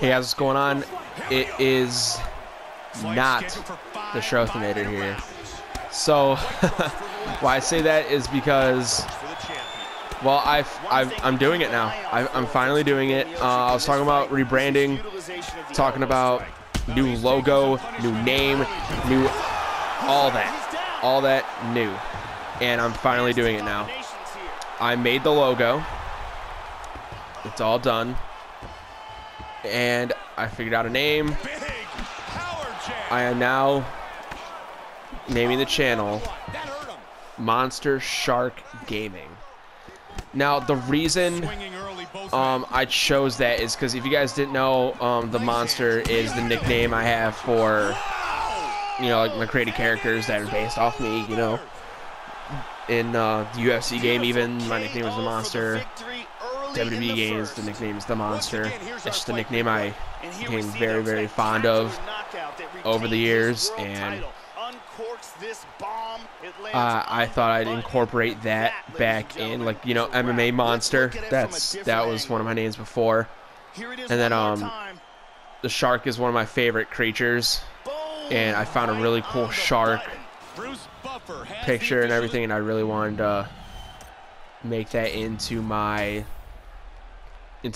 Hey guys, what's going on? It is not the Schrothinator here. So why I say that is because, well, I'm doing it now. I'm finally doing it. I was talking about rebranding, talking about new logo, new name, new all that new, and I'm finally doing it now. I made the logo. It's all done. And I figured out a name. I am now naming the channel Monster Shark Gaming. Now, the reason I chose that is because if you guys didn't know, the Monster is the nickname I have for, you know, like my creative characters that are based off me, you know. In the UFC game, even, my nickname is the Monster. WWE games, the nickname is the Monster. It's just the nickname I became very, very fond of over the years, and I thought I'd incorporate that back in, like, you know, MMA Monster. That was one of my names before, and then the shark is one of my favorite creatures, and I found a really cool shark picture and everything, and I really wanted to make that into my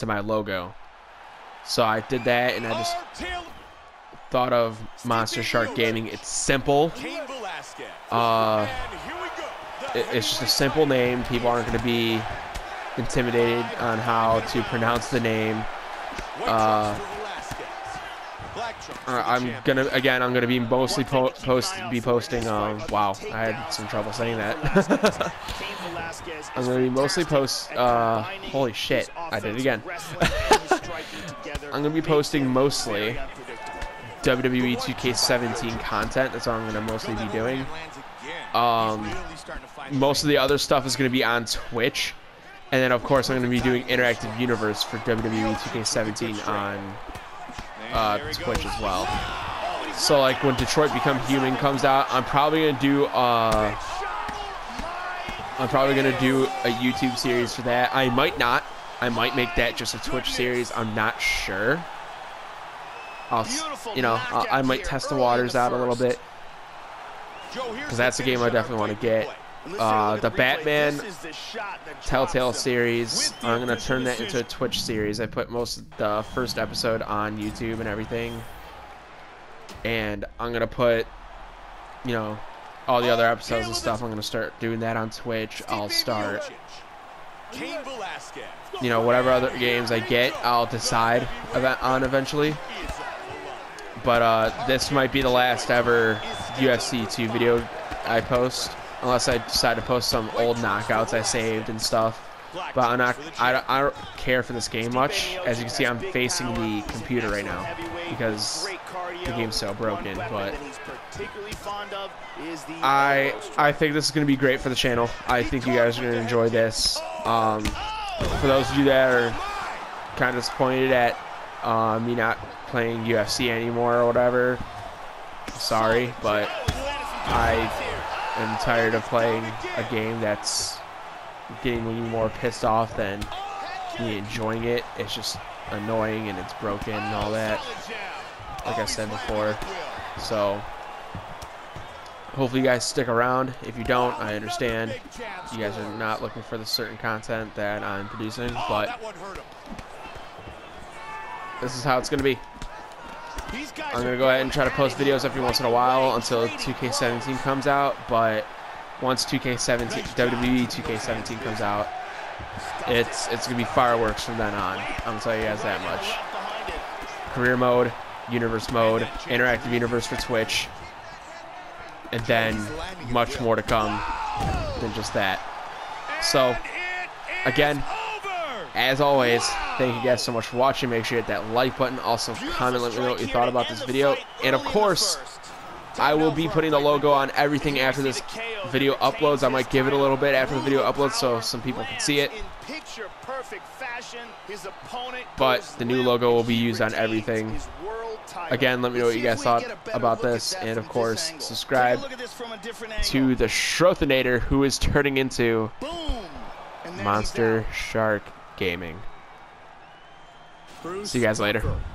logo. So I did that, and I just thought of Monster Shark Gaming. It's simple. It's just a simple name. People aren't going to be intimidated on how to pronounce the name. I'm gonna be mostly posting. Wow, I had some trouble saying that. I'm gonna be mostly holy shit, I did it again. I'm gonna be posting mostly WWE 2K17 content. That's what I'm gonna mostly be doing. Most of the other stuff is gonna be on Twitch, and then of course I'm gonna be doing interactive universe for WWE 2K17 on Twitch as well. So like when Detroit Become Human comes out, I'm probably gonna do a YouTube series for that. I might not. I might make that just a Twitch series. I'm not sure. I might test the waters out a little bit, because that's a game I definitely want to get. The Batman Telltale series, I'm gonna turn that into a Twitch series. I put most of the first episode on YouTube and everything, and I'm gonna put, you know, all the other episodes and stuff. I'm gonna start doing that on Twitch. I'll start, you know, whatever other games I get, I'll decide on eventually. But this might be the last ever UFC 2 video I post, unless I decide to post some old knockouts I saved and stuff. But I'm not, I don't care for this game much. As you can see, I'm facing the computer right now because the game's so broken. But I think this is going to be great for the channel. I think you guys are going to enjoy this. For those of you that are kind of disappointed at me not playing UFC anymore or whatever, sorry, but I'm tired of playing a game that's getting me more pissed off than me enjoying it. It's just annoying and it's broken and all that, like I said before. So hopefully you guys stick around. If you don't, I understand. You guys are not looking for the certain content that I'm producing, but this is how it's going to be. I'm going to go ahead and try to post videos every once in a while until 2K17 comes out, but once WWE 2K17 comes out, it's going to be fireworks from then on. I'm going to tell you guys that much. Career mode, universe mode, interactive universe for Twitch, and then much more to come than just that. So, again, as always, thank you guys so much for watching. Make sure you hit that like button. Also, comment, let me know what you thought about this video. And of course, I will be putting the logo on everything after this video uploads. I might give it a little bit after the video uploads so some people can see it. But the new logo will be used on everything. Again, let me know what you guys thought about this. And of course, subscribe to the Schrothinator, who is turning into Monster Shark Gaming. See you guys later.